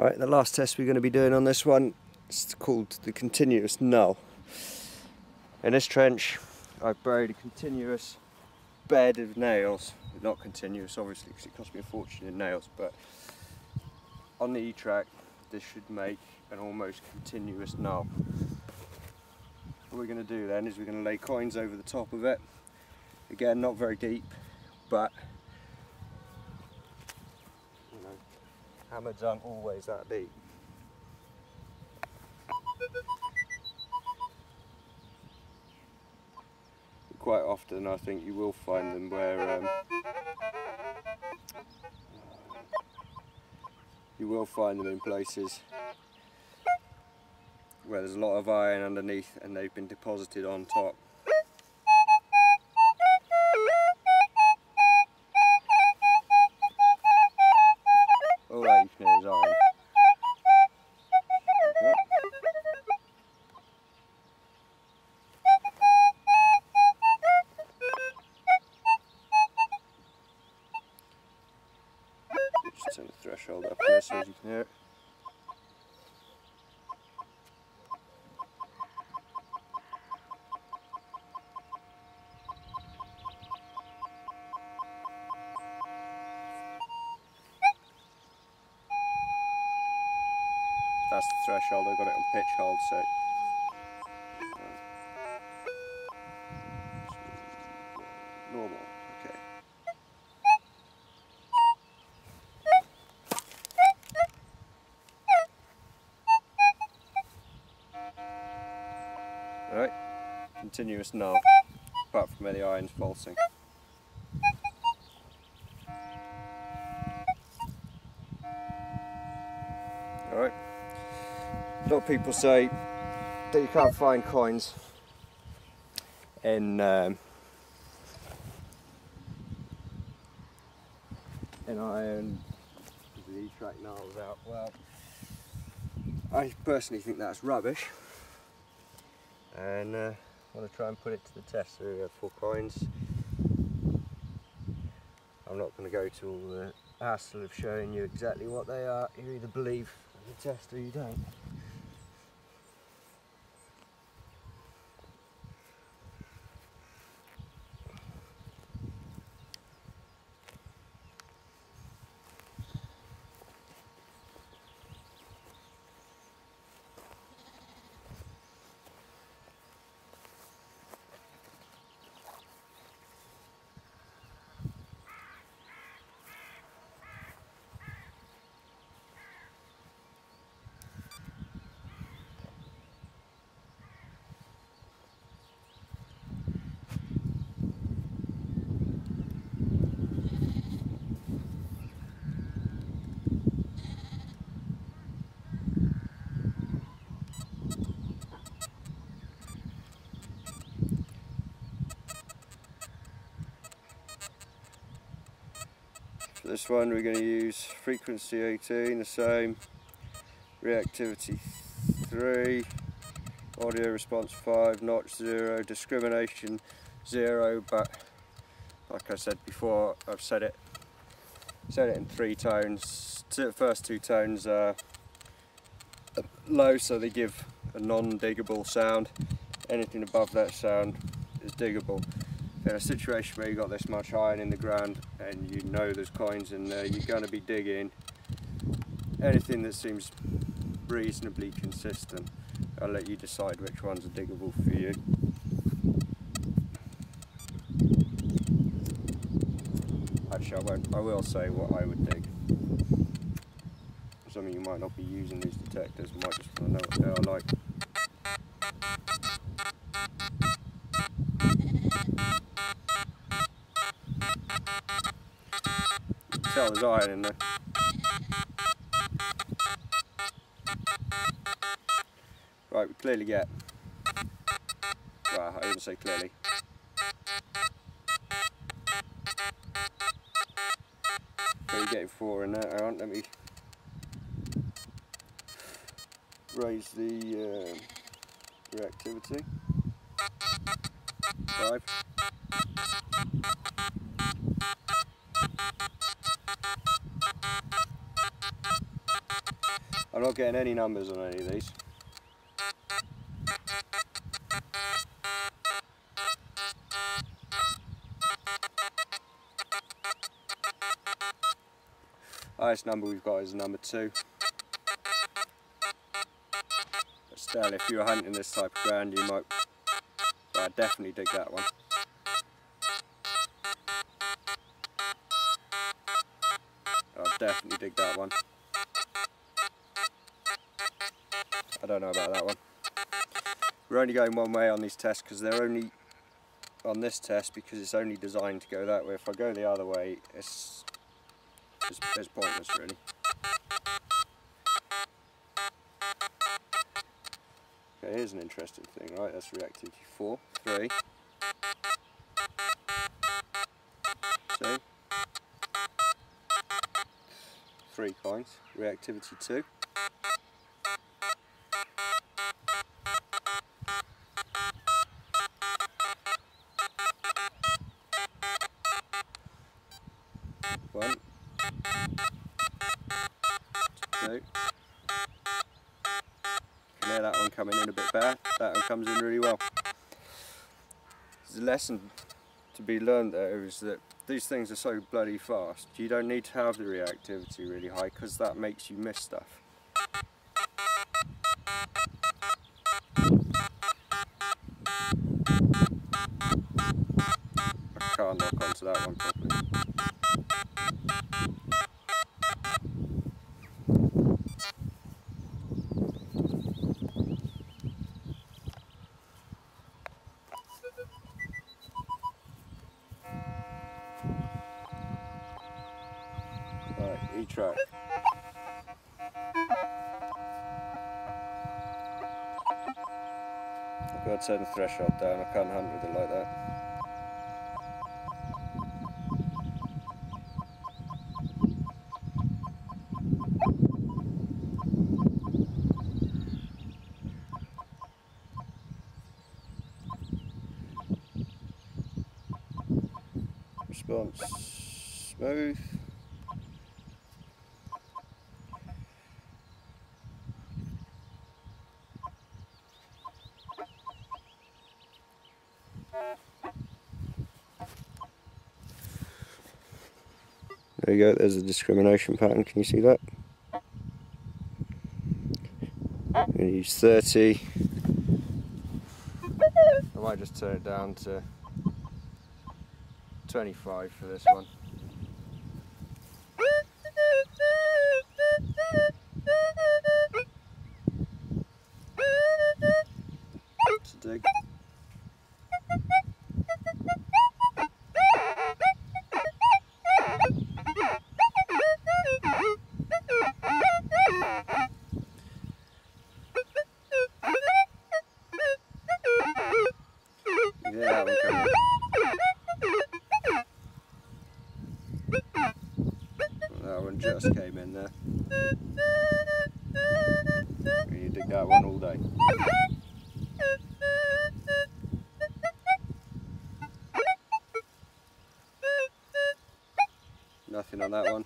Right, the last test we're going to be doing on this one is called the continuous null. In this trench, I've buried a continuous bed of nails. Not continuous, obviously, because it cost me a fortune in nails, but on the E-Trac, this should make an almost continuous null. What we're going to do then is we're going to lay coins over the top of it. Again, not very deep, but you know, hammers aren't always that deep. Quite often, I think you will find them where you will find them in places where there's a lot of iron underneath and they've been deposited on top. All that you can hear is iron. Just turn the threshold up here so you can hear it. That's the threshold, I got it on pitch hold, so normal, okay. Alright, continuous null, apart from where the iron's pulsing. Alright, a lot of people say that you can't find coins in iron with the E-Trac nails out. Well, I personally think that's rubbish. And I want to try and put it to the test. So we have 4 coins. I'm not going to go to all the hassle of showing you exactly what they are. You either believe the test or you don't. For this one we're going to use frequency 18, the same, reactivity 3, audio response 5, notch 0, discrimination 0, but like I said before, I've said it in 3 tones. The first 2 tones are low, so they give a non-diggable sound. Anything above that sound is diggable. In a situation where you've got this much iron in the ground and you know there's coins in there, you're going to be digging anything that seems reasonably consistent. I'll let you decide which ones are diggable for you. Actually, I will say what I would dig. Some of you might not be using these detectors, might just want to know what they are like. Tell there's iron in there. Right, we clearly get. Well, I wouldn't say clearly. We're getting 4 in there. Alright, let me raise the reactivity. 5. I'm not getting any numbers on any of these. Highest number we've got is number 2. But still, if you were hunting this type of ground, you might. But I definitely dig that one. I'll definitely dig that one. I don't know about that one. We're only going one way on these tests because they're only on this test because it's only designed to go that way. If I go the other way, it's pointless really. Okay, here's an interesting thing, right? That's reactivity 4, 3, 2, 3 coins. Reactivity 2. Coming in a bit bare, that one comes in really well. The lesson to be learned there is that these things are so bloody fast, you don't need to have the reactivity really high because that makes you miss stuff. I can't knock onto that one properly. E-Trac. I've got to turn the threshold down, I can't hunt with it like that. Response smooth. There you go, there's a discrimination pattern, can you see that? I'm going to use 30. I might just turn it down to 25 for this one. That's a dig. Yeah, I'm coming. That one just came in there. You dig that one all day. Nothing on that one.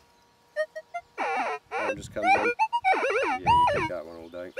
That one just comes in. Yeah, you dig that one all day.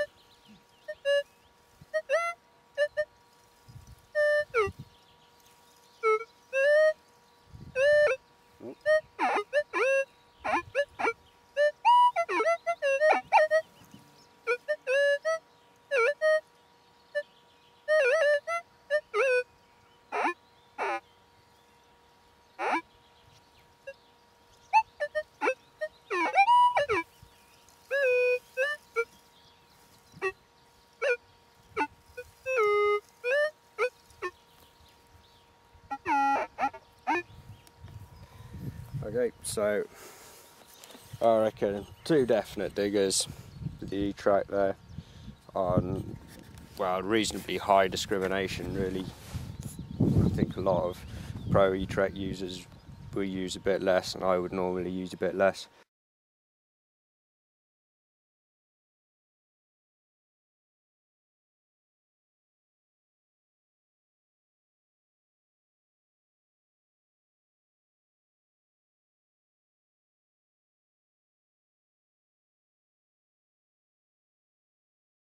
Okay, so I reckon 2 definite diggers with the E-Trac there on, well, reasonably high discrimination really. I think a lot of pro E-Trac users will use a bit less and I would normally use a bit less.